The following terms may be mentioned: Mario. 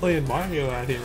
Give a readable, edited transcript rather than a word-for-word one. Playing Mario out here.